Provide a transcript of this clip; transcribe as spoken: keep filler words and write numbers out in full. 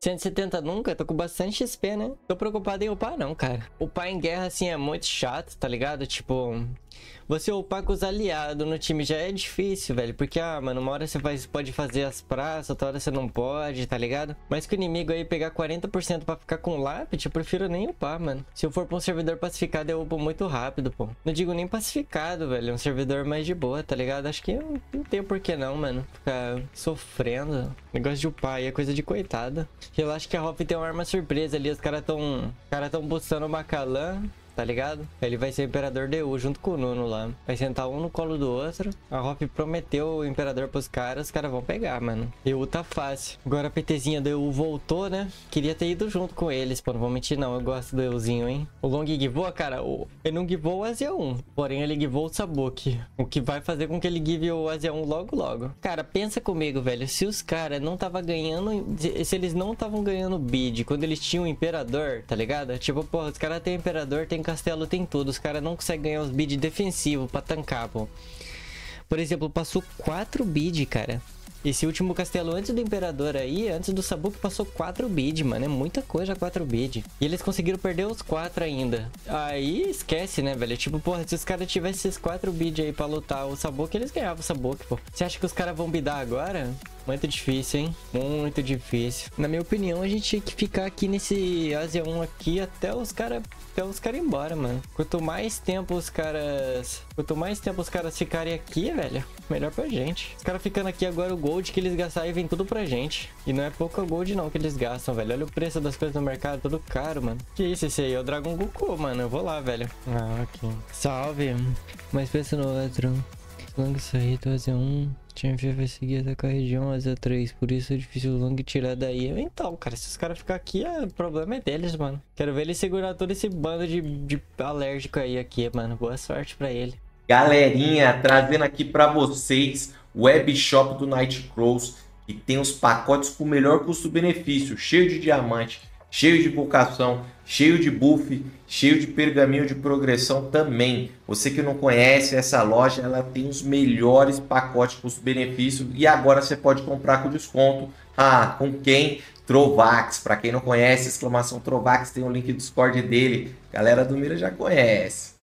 cento e setenta nunca, tô com bastante X P, né? Tô preocupado em upar não, cara. Upar em guerra, assim, é muito chato, tá ligado? Tipo, você upar com os aliados no time já é difícil, velho. Porque, ah, mano, uma hora você faz, pode fazer as praças, outra hora você não pode, tá ligado? Mas que o inimigo aí pegar quarenta por cento pra ficar com lápide, eu prefiro nem upar, mano. Se eu for pra um servidor pacificado, eu upo muito rápido, pô. Não digo nem pacificado, velho. É um servidor mais de boa, tá ligado? Acho que não, não tem porquê não, mano. Ficar sofrendo. Negócio de upar aí é coisa de coitada. Eu acho que a Hoff tem uma arma surpresa ali. Os caras tão... cara tão postando o Macalã, tá ligado? Ele vai ser o Imperador D U junto com o Nuno lá. Vai sentar um no colo do outro. A Hoff prometeu o Imperador pros caras. Os caras vão pegar, mano. D U tá fácil. Agora a PTzinha do D U voltou, né? Queria ter ido junto com eles, pô. Não vou mentir, não. Eu gosto do DUzinho, hein? O Long giveou, cara. Ele não giveou o A Z um. Porém, ele giveou o Sabuki. O que vai fazer com que ele give o A Z um logo, logo. Cara, pensa comigo, velho. Se os caras não tava ganhando... Se eles não estavam ganhando bid quando eles tinham o Imperador, tá ligado? Tipo, porra, os caras têm Imperador, tem Castelo, tem tudo. Os caras não conseguem ganhar os bid defensivos pra tancar, pô. Por exemplo, passou quatro bid, cara. Esse último castelo antes do Imperador aí, antes do Sabuki, passou quatro bid, mano. É muita coisa, quatro bid. E eles conseguiram perder os quatro ainda. Aí esquece, né, velho? Tipo, porra, se os caras tivessem esses quatro bid aí pra lutar o Sabuki, eles ganhavam o Sabuki, pô. Você acha que os caras vão bidar agora? Muito difícil, hein? Muito difícil. Na minha opinião, a gente tinha que ficar aqui nesse A Z um aqui até os caras até os caras ir embora, mano. Quanto mais tempo os caras... Quanto mais tempo os caras ficarem aqui, velho, melhor pra gente. Os caras ficando aqui agora, o gold que eles gastarem vem tudo pra gente. E não é pouca gold não que eles gastam, velho. Olha o preço das coisas no mercado, tudo caro, mano. Que isso, esse aí é o Dragon Goku, mano. Eu vou lá, velho. Ah, ok. Salve. Mas pensa no outro. Long sair do A Z um... Time vai seguir atacar a região A Z três, por isso é difícil o Long tirar daí. Então, cara, se os caras ficarem aqui, o problema é deles, mano. Quero ver ele segurar todo esse bando de, de alérgico aí, aqui, mano. Boa sorte pra ele. Galerinha, trazendo aqui pra vocês o webshop do Night Crows, que tem os pacotes com o melhor custo-benefício, cheio de diamante, cheio de vocação, cheio de buff, cheio de pergaminho de progressão também. Você que não conhece essa loja, ela tem os melhores pacotes custo-benefício e agora você pode comprar com desconto. Ah, com quem? Trovax. Para quem não conhece, exclamação Trovax, tem o link do Discord dele. Galera do Mira já conhece.